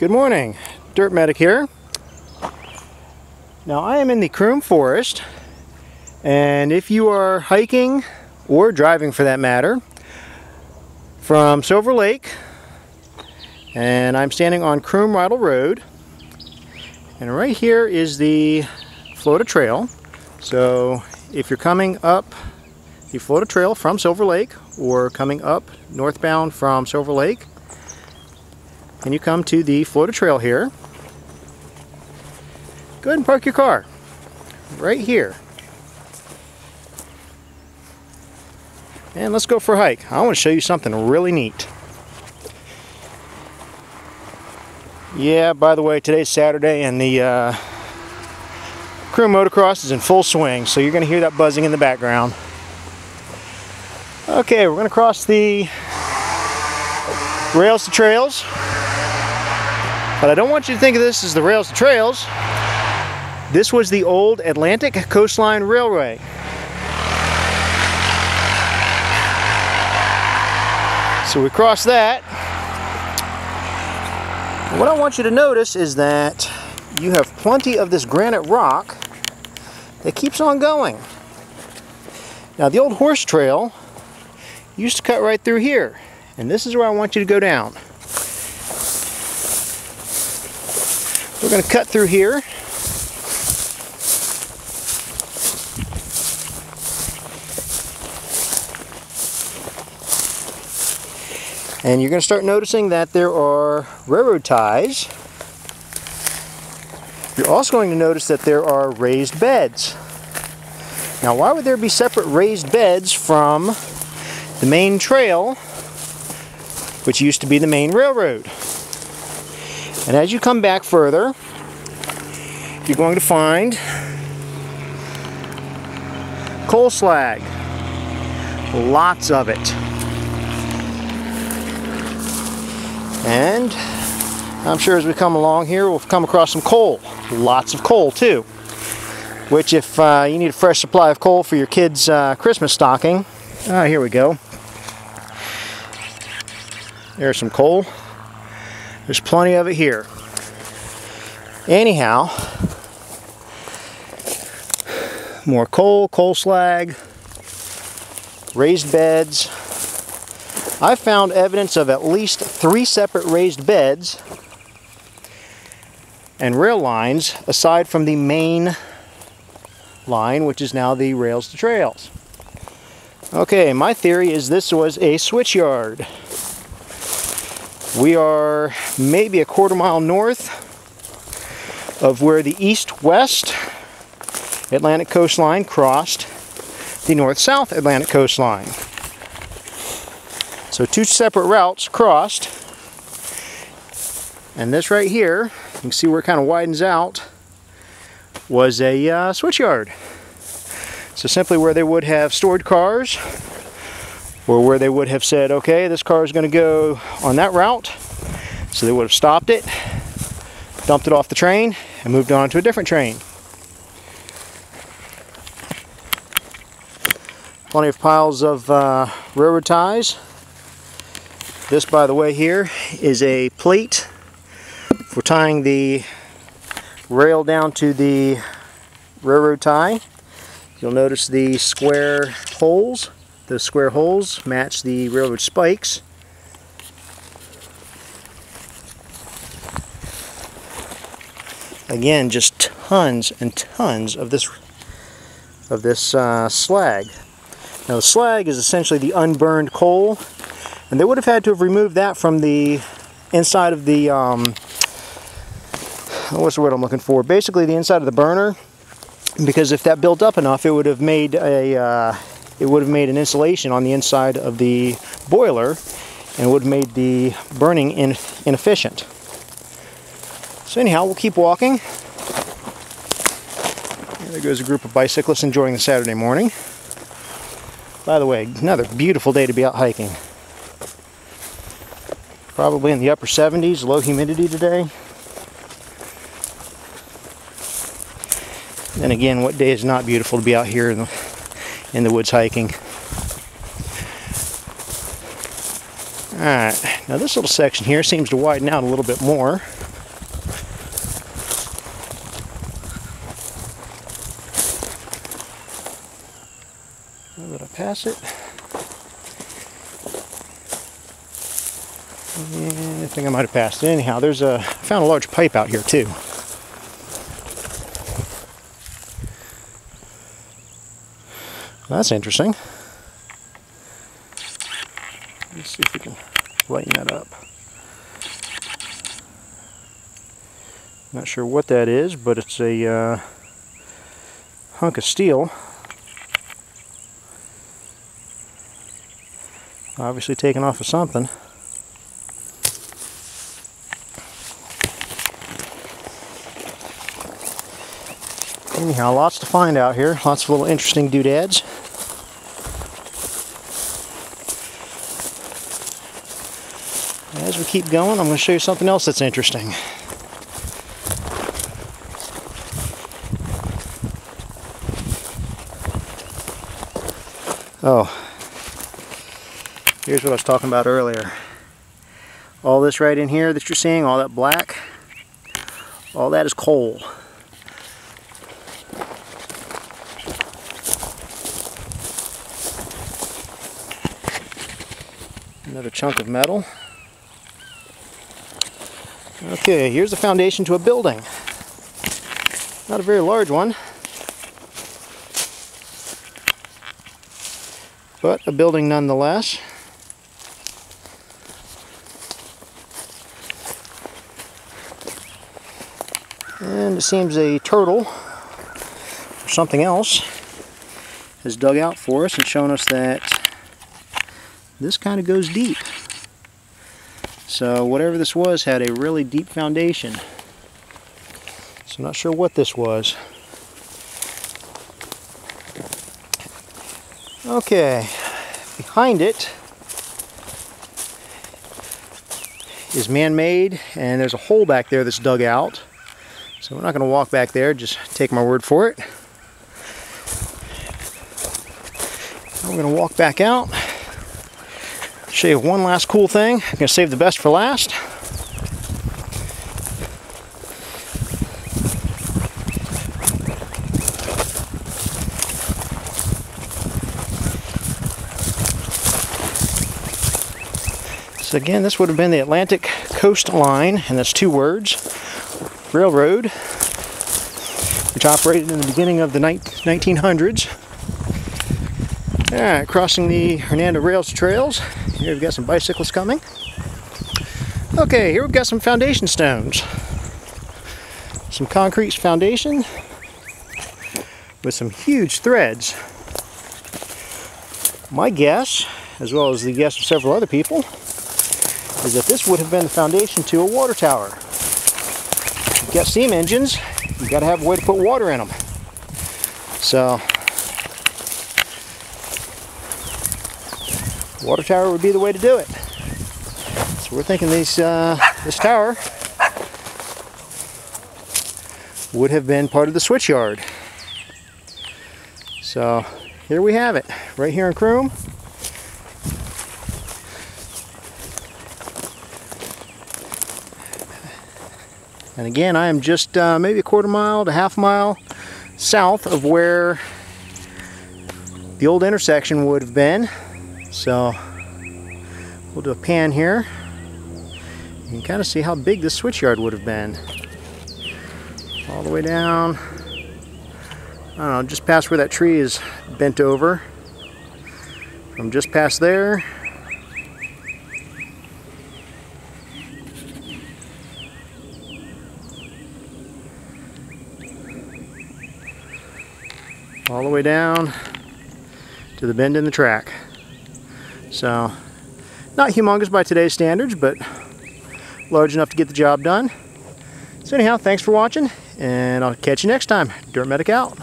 Good morning, Dirt Medic here. Now I am in the Croom forest, and if you are hiking or driving for that matter from Silver Lake, and I'm standing on Croom-Rital Road, and right here is the Florida Trail. So if you're coming up the Florida Trail from Silver Lake, or coming up northbound from Silver Lake, and you come to the Florida Trail here, go ahead and park your car right here. And let's go for a hike. I want to show you something really neat. Yeah, by the way, today's Saturday and the Croom motocross is in full swing, so you're going to hear that buzzing in the background. Okay, we're going to cross the Rails to Trails, but I don't want you to think of this as the Rails to Trails. This was the old Atlantic Coast Line Railway. So we crossed that. What I want you to notice is that you have plenty of this granite rock that keeps on going. Now the old horse trail used to cut right through here, and this is where I want you to go down. We're going to cut through here. And you're going to start noticing that there are railroad ties. You're also going to notice that there are raised beds. Now, why would there be separate raised beds from the main trail, which used to be the main railroad? And as you come back further, you're going to find coal slag, lots of it. And I'm sure as we come along here, we'll come across some coal, lots of coal too, which if you need a fresh supply of coal for your kids' Christmas stocking, here we go. There's some coal. There's plenty of it here. Anyhow, more coal, coal slag, raised beds. I found evidence of at least 3 separate raised beds and rail lines aside from the main line, which is now the Rails to Trails. Okay, my theory is this was a switch yard. We are maybe a quarter mile north of where the east-west Atlantic coastline crossed the north-south Atlantic coastline. So 2 separate routes crossed, and this right here, you can see where it kind of widens out, was a switch yard. So simply where they would have stored cars, or where they would have said, okay, this car is going to go on that route, so they would have stopped it, dumped it off the train, and moved on to a different train. Plenty of piles of railroad ties. This, by the way, here is a plate for tying the rail down to the railroad tie. You'll notice the square holes. Those square holes match the railroad spikes. Again, just tons and tons of this slag. Now the slag is essentially the unburned coal. And they would have had to have removed that from the inside of the, what's the word I'm looking for? Basically the inside of the burner, because if that built up enough, it would have made a, it would have made an insulation on the inside of the boiler, and would have made the burning inefficient. So anyhow, we'll keep walking. There goes a group of bicyclists enjoying the Saturday morning. By the way, another beautiful day to be out hiking. Probably in the upper 70s, low humidity today. And again, what day is not beautiful to be out here in the woods hiking? Alright, now this little section here seems to widen out a little bit more. Did I pass it? Yeah, I think I might have passed it. Anyhow, I found a large pipe out here too. That's interesting. Let's see if we can lighten that up. Not sure what that is, but it's a hunk of steel. Obviously taken off of something. Anyhow, lots to find out here. Lots of little interesting doodads. As we keep going, I'm going to show you something else that's interesting. Oh. Here's what I was talking about earlier. All this right in here that you're seeing, all that black, all that is coal. Another chunk of metal. Okay, here's the foundation to a building. Not a very large one, but a building nonetheless. And it seems a turtle or something else has dug out for us and shown us that this kind of goes deep. So whatever this was had a really deep foundation. So I'm not sure what this was. Okay, behind it is man-made, and there's a hole back there that's dug out. So we're not going to walk back there, just take my word for it. We're going to walk back out, show you one last cool thing. I'm going to save the best for last. So again, this would have been the Atlantic Coast Line, and that's two words, Railroad, which operated in the beginning of the 1900s. All right, crossing the Hernando Rails trails. Here we've got some bicyclists coming. Okay, here we've got some foundation stones. Some concrete foundation with some huge threads. My guess, as well as the guess of several other people, is that this would have been the foundation to a water tower. You've got steam engines, you've got to have a way to put water in them. So, water tower would be the way to do it. So we're thinking this tower would have been part of the switchyard. So, here we have it, right here in Croom. And again, I am just maybe a quarter mile to half mile south of where the old intersection would have been. So we'll do a pan here. You can kind of see how big this switchyard would have been. All the way down, I don't know, just past where that tree is bent over. From just past there, all the way down to the bend in the track. So, not humongous by today's standards, but large enough to get the job done. So anyhow, thanks for watching, and I'll catch you next time. Dirt Medic out.